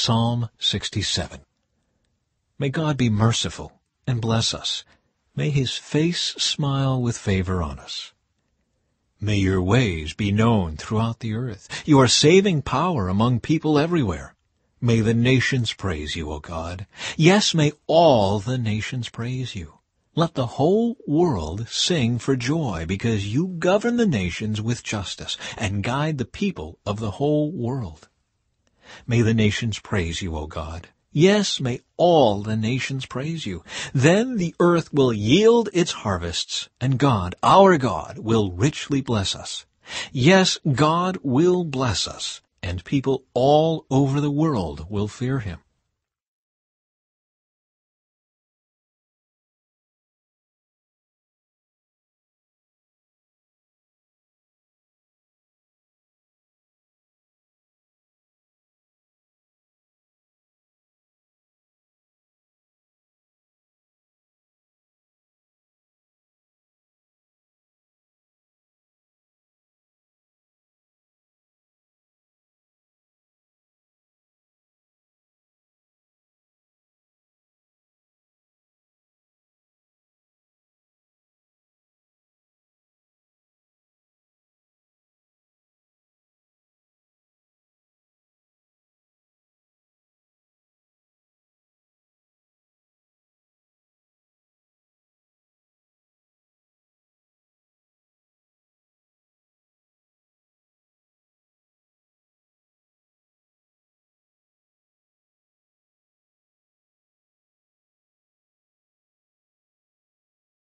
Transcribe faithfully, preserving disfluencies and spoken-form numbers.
Psalm sixty-seven. May God be merciful and bless us. May his face smile with favor on us. May your ways be known throughout the earth, your saving power among people everywhere. May the nations praise you, O God. Yes, may all the nations praise you. Let the whole world sing for joy, because you govern the nations with justice and guide the people of the whole world. May the nations praise you, O God. Yes, may all the nations praise you. Then the earth will yield its harvests, and God, our God, will richly bless us. Yes, God will bless us, and people all over the world will fear him.